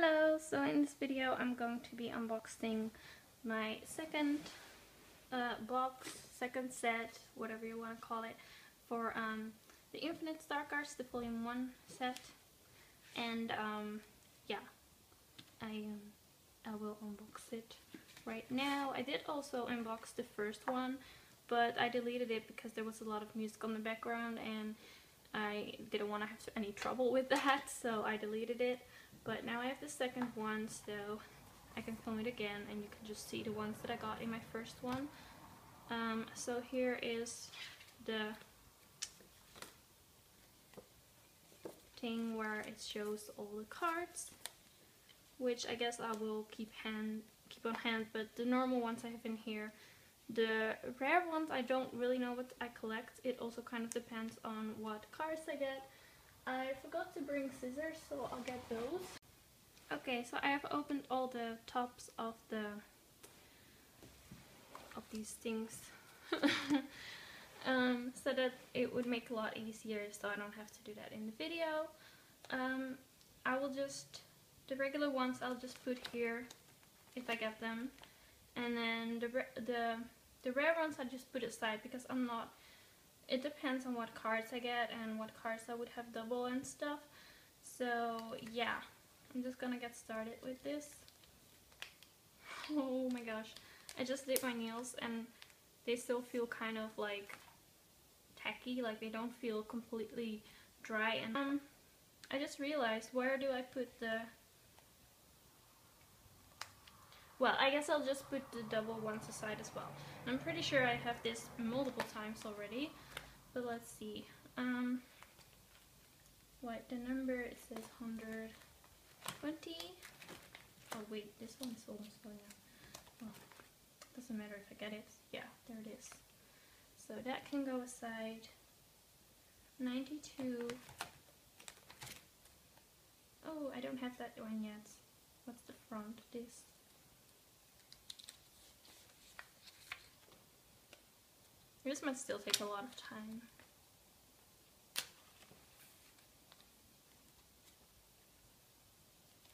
Hello, so in this video I'm going to be unboxing my second box, second set, whatever you want to call it, for the Infinite Star Cards, the Volume 1 set, and yeah, I will unbox it right now. I did also unbox the first one, but I deleted it because there was a lot of music on the background and I didn't want to have any trouble with that, so I deleted it. But now I have the second one, so I can film it again and you can just see the ones that I got in my first one. So here is the thing where it shows all the cards, which I guess I will keep on hand, but the normal ones I have in here. The rare ones, I don't really know what I collect. It also kind of depends on what cards I get. I forgot to bring scissors, so I'll get those. Okay, so I have opened all the tops of these things so that it would make it a lot easier, so I don't have to do that in the video. I will just, the regular ones I'll just put here if I get them, and then the rare ones I just put aside because I'm not, it depends on what cards I get and what cards I would have double and stuff. So yeah, I'm just gonna get started with this. Oh my gosh, I just did my nails and they still feel kind of like tacky, like they don't feel completely dry. And I just realized, where do I put the, well, I guess I'll just put the double ones aside as well. I'm pretty sure I have this multiple times already, but let's see. What the number? It says 120. Oh wait, this one's almost going out. Well, doesn't matter if I get it. Yeah, there it is. So that can go aside. 92. Oh, I don't have that one yet. What's the front? This. This might still take a lot of time.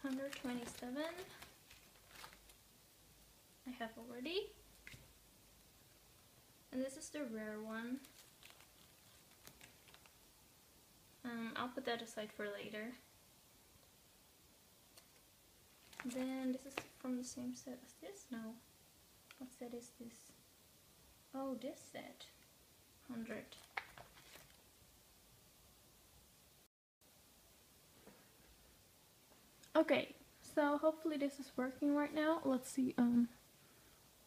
$127. I have already. And this is the rare one. I'll put that aside for later. Then this is from the same set as this? No. What set is this? Oh, this set. 100. Okay, so hopefully this is working right now. Let's see.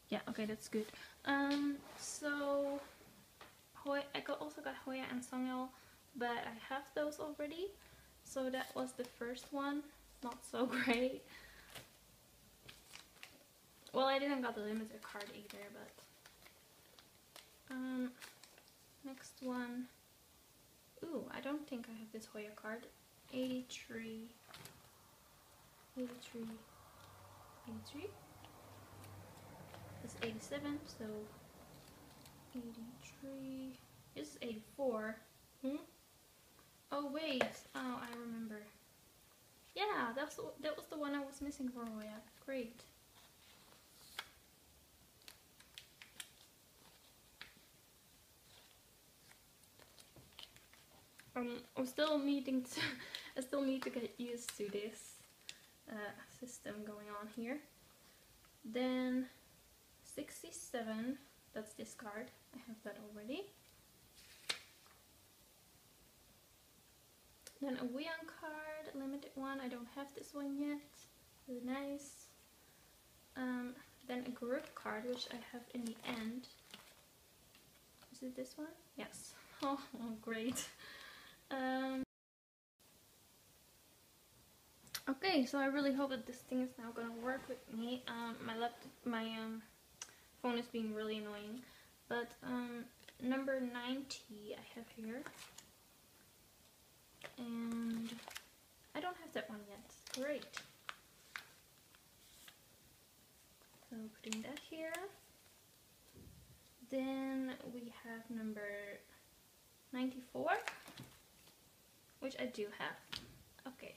Yeah, okay, that's good. So Hoya, I also got Hoya and Songyeol, but I have those already. So that was the first one. Not so great. Well, I didn't got the limited card either, but next one. Ooh, I don't think I have this Hoya card. 83. That's 87, so 83. This is 84. Oh wait, oh, I remember. Yeah, that was the one I was missing for Hoya. Great. I still need to get used to this system going on here. Then 67, that's this card. I have that already. Then a Weon card, a limited one. I don't have this one yet. Really nice. Then a group card, which I have in the end. Is it this one? Yes. Oh, great. Okay, so I really hope that this thing is now gonna work with me. My phone is being really annoying, but number 90 I have here, and I don't have that one yet. Great. So putting that here. Then we have number 94. Which I do have. Okay.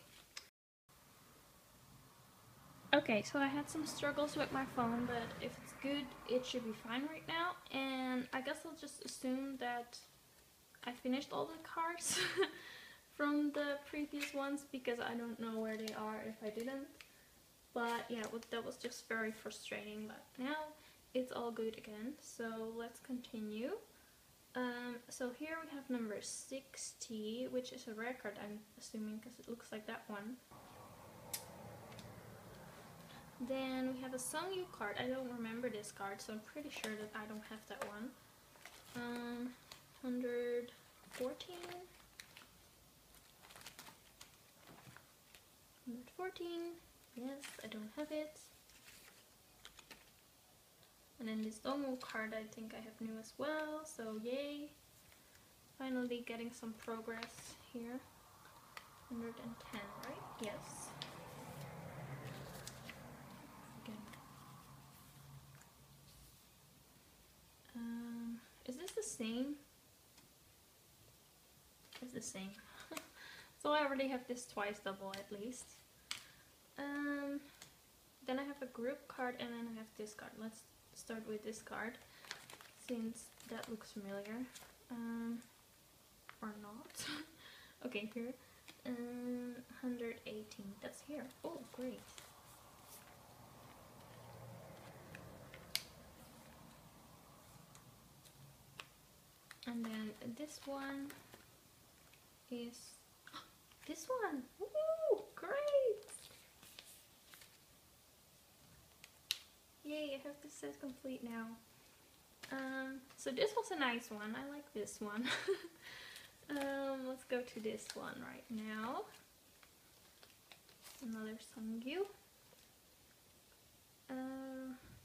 Okay, so I had some struggles with my phone, but if it's good, it should be fine right now. And I guess I'll just assume that I finished all the cards from the previous ones, because I don't know where they are if I didn't. But yeah, that was just very frustrating, but now it's all good again. So let's continue. So here we have number 60, which is a rare card, I'm assuming, because it looks like that one. Then we have a Sung Yu card. I don't remember this card, so I'm pretty sure that I don't have that one. 114. 114. Yes, I don't have it. And then this Dongwoo card I think I have new as well, so yay. Finally getting some progress here. 110, right? Yes. Is this the same? It's the same. So I already have this twice double at least. Then I have a group card and then I have this card. Let's start with this card since that looks familiar. Or not. Okay, here. 118. That's here. Oh, great. And then this one is this one. Woo! Great! Yay! I have this set complete now. So this was a nice one. I like this one. Let's go to this one right now. Another Sungyu.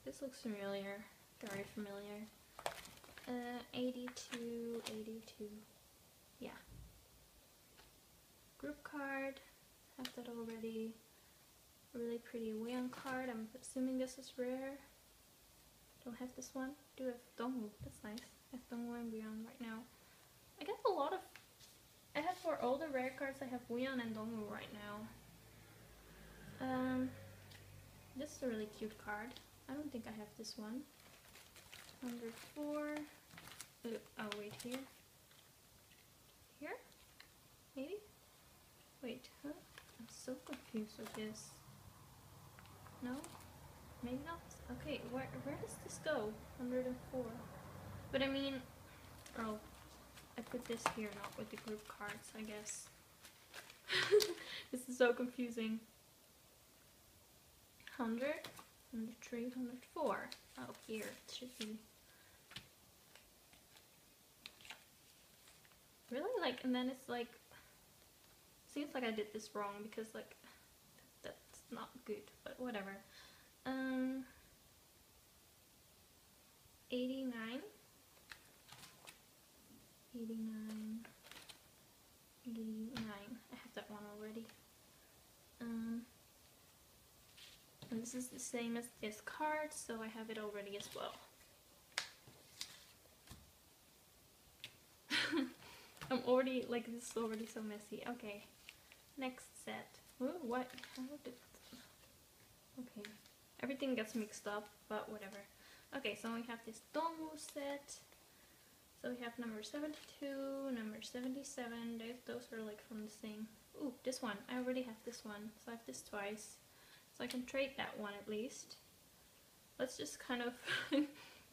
This looks familiar. Very familiar. 82. Yeah. Group card. Have that already. Really pretty Wayang card. I'm assuming this is rare. Don't have this one. Do have Dongwoo. That's nice. I have Dongwoo and Wayang right now. I guess a lot of. I have for all the rare cards. I have Wayang and Dongwoo right now. This is a really cute card. I don't think I have this one. 104. Oh wait, here. Here? Maybe? Wait, huh? I'm so confused with this. No? Maybe not? Okay, where does this go? 104. But I mean, oh, I put this here, not with the group cards, I guess. This is so confusing. 100. 103, 104. Oh, here it should be. Really? Like, and then it's like, seems like I did this wrong because, like, that's not good, but whatever. 89. I have that one already. And this is the same as this card, so I have it already as well. I'm already, like, this is already so messy. Okay, next set. Ooh, what? Okay, everything gets mixed up, but whatever. Okay, so we have this Dongwoo set. So we have number 72, number 77. Those are, like, from the same. Ooh, this one. I already have this one, so I have this twice. So I can trade that one at least. Let's just kind of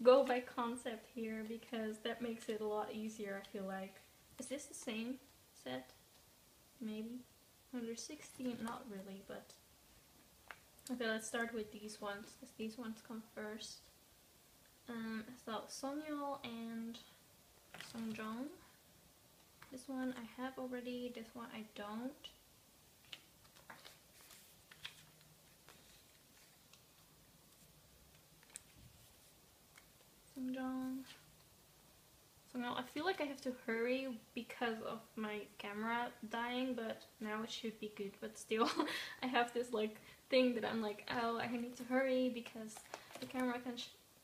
go by concept here because that makes it a lot easier, I feel like. Is this the same set? Maybe? 116? Not really, but... Okay, let's start with these ones because these ones come first. So Sonyol and Songjong. This one I have already, this one I don't. So now I feel like I have to hurry because of my camera dying, but now it should be good, but still I have this like thing that I'm like, oh, I need to hurry because the camera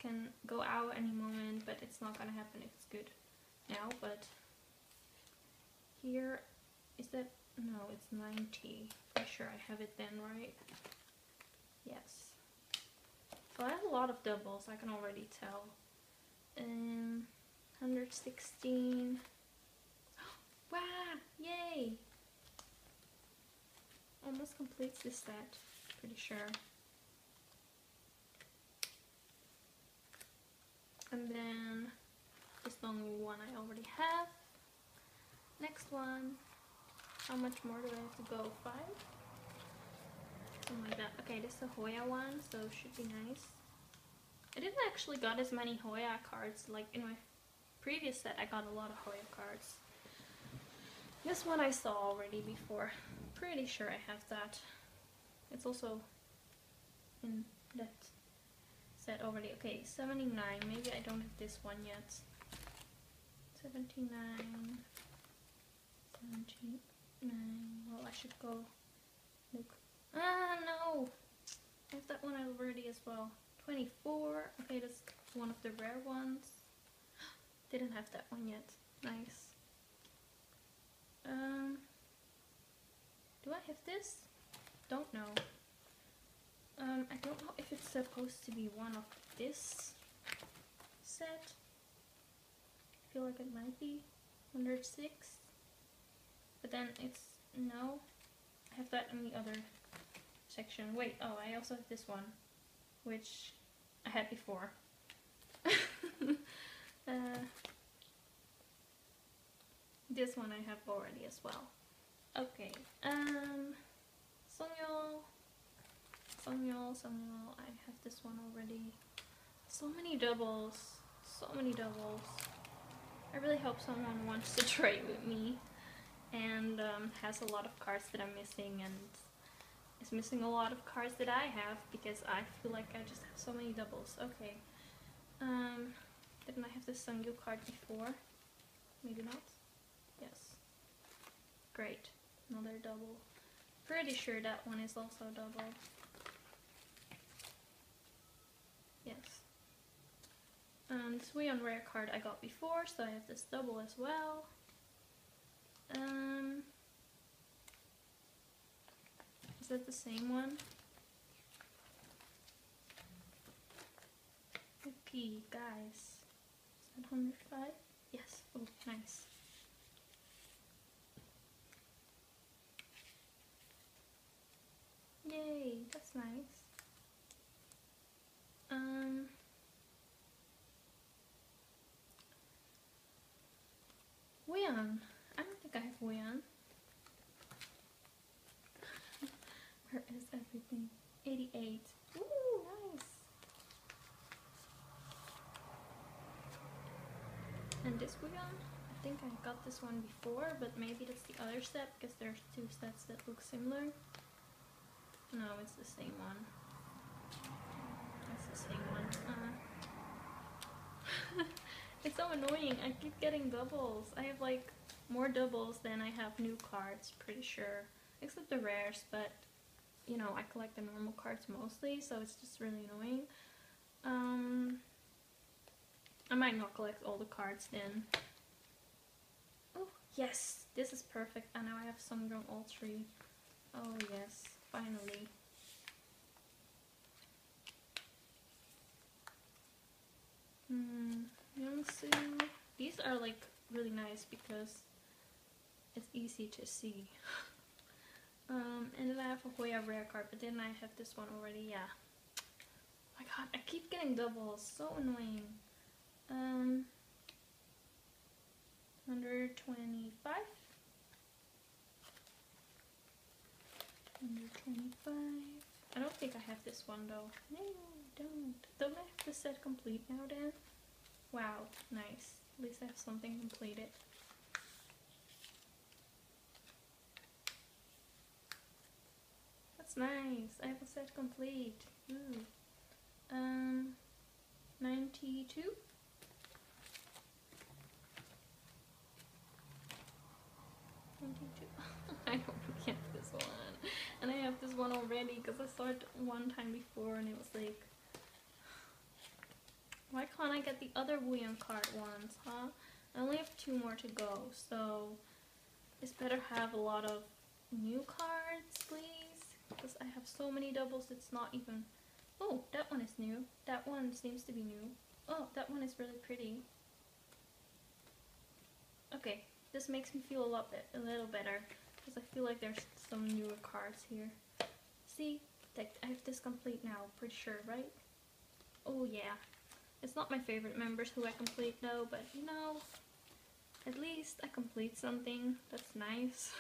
can go out any moment, but it's not gonna happen if it's good now. But here is that, no, it's 90 for sure. I have it then, right? Yes. So I have a lot of doubles, I can already tell. 116. Wow! Yay! Almost completes this set, pretty sure. And then this long one I already have. Next one. How much more do I have to go? 5? Something like that. Okay, this is a Hoya one, so it should be nice. I didn't actually got as many Hoya cards. Like in my previous set I got a lot of Hoya cards. This one I saw already before. Pretty sure I have that. It's also in that set already. Okay, 79. Maybe I don't have this one yet. 79. 79. Well, I should go look. Ah, no! I have that one already as well. 24. Okay, that's one of the rare ones. Didn't have that one yet. Nice. Do I have this? Don't know. I don't know if it's supposed to be one of this set. I feel like it might be 106. But then it's no. I have that in the other section. Wait, oh, I also have this one, which I had before. This one I have already as well. Okay, Songyol, I have this one already. So many doubles. I really hope someone wants to trade with me and has a lot of cards that I'm missing and is missing a lot of cards that I have, because I feel like I just have so many doubles. Okay, didn't I have this Songyol card before? Maybe not. Yes. Great. Another double. Pretty sure that one is also double. Yes. This Weon rare card I got before, so I have this double as well. Is that the same one? Okay, guys. Is that 105? Yes. Oh, nice. Yay, that's nice. Weon. I don't think I have Weon. Where is everything? 88. Ooh, nice. And this Weon? I think I got this one before, but maybe that's the other set, because there's two sets that look similar. No, it's the same one. It's the same one. It's so annoying. I keep getting doubles. I have like more doubles than I have new cards, pretty sure. Except the rares, but you know, I collect the normal cards mostly, so it's just really annoying. I might not collect all the cards then. Oh, yes! This is perfect. And now I have Songyol all three. Oh, yes. Finally. Youngsu. These are like really nice because it's easy to see. And then I have a Hoya rare card, but then I have this one already, yeah. Oh my god, I keep getting doubles, so annoying. 125. 125. I don't think I have this one though. No, don't. Don't I have the set complete now then? Wow, nice. At least I have something completed. That's nice. I have a set complete. Ooh. 92? I don't get this one. And I have this one already because I saw it one time before and it was like, why can't I get the other Weon card ones, huh? I only have 2 more to go, so it's better have a lot of new cards, please. because I have so many doubles it's not even... Oh, that one is new. That one seems to be new. Oh, that one is really pretty. Okay, this makes me feel a little better, because I feel like there's some newer cards here. See? I have this complete now, pretty sure, right? Oh yeah. It's not my favorite members who I complete though, but you know, at least I complete something. That's nice.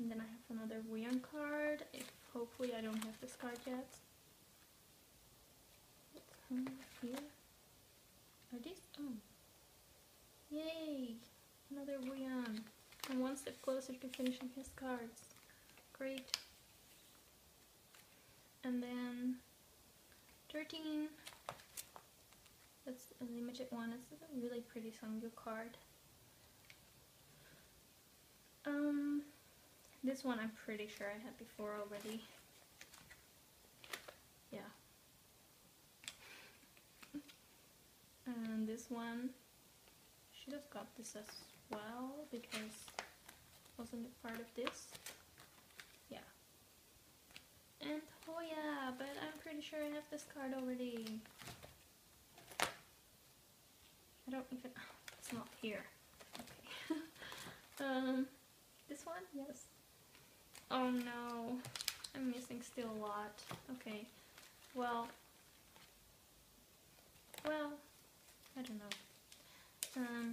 And then I have another Weon card, if hopefully I don't have this card yet. What's hung here? Are these? Oh. Yay! Another Weon. I'm one step closer to finishing his cards. Great. And then 13. That's a limited one. It's a really pretty Sungyu card. This one I'm pretty sure I had before already. Yeah. And this one should have got this as well because wasn't it part of this? Yeah. And Hoya, but I'm pretty sure I have this card already. I don't even... Oh, it's not here. Okay. This one? Yes. Oh no, I'm missing still a lot. Okay, well, I don't know.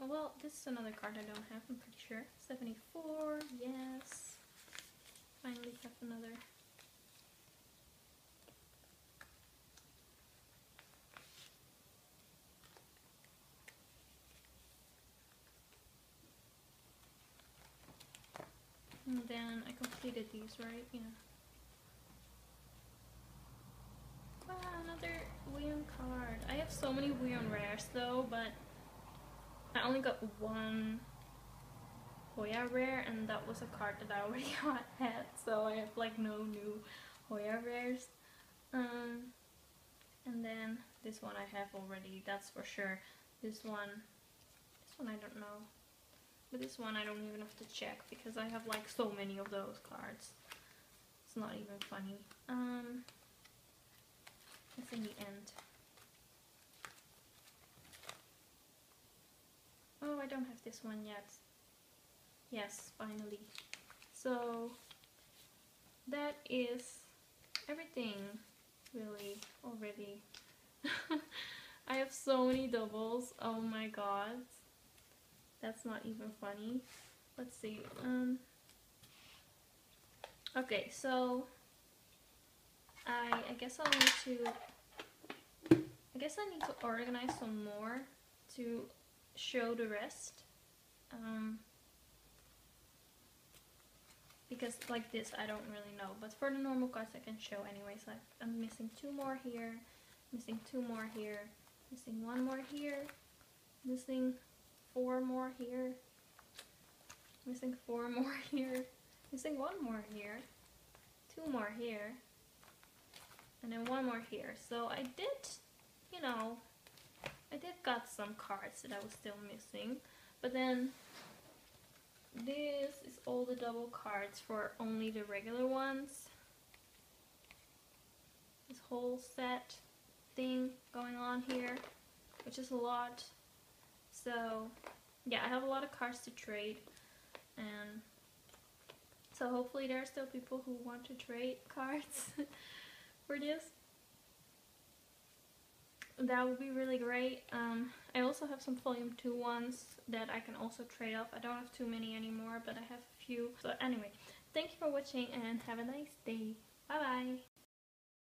Well, this is another card I don't have, I'm pretty sure. 74, yes. Finally have another. And then I completed these, right? Yeah. Ah, another Weon card. I have so many Weon rares though, but I only got one Hoya rare, and that was a card that I already had, so I have like no new Hoya rares. And then this one I have already, that's for sure. This one I don't know. But this one I don't even have to check because I have like so many of those cards. It's not even funny. It's in the end. Oh, I don't have this one yet. Yes, finally. So that is everything really already. I have so many doubles. Oh my god. That's not even funny. Let's see. Okay, so I guess I'll need to. I guess I need to organize some more to show the rest. Because like this, I don't really know. But for the normal cards, I can show anyways. Like I'm missing two more here, missing two more here, missing one more here, missing. Four more here, missing four more here, missing one more here, two more here, and then one more here. So I did, you know, I did got some cards that I was still missing, but then this is all the double cards for only the regular ones. This whole set thing going on here, which is a lot. So yeah, I have a lot of cards to trade, and so hopefully there are still people who want to trade cards for this. That would be really great. I also have some volume 2 ones that I can also trade off. I don't have too many anymore, but I have a few. So anyway, thank you for watching and have a nice day. Bye bye!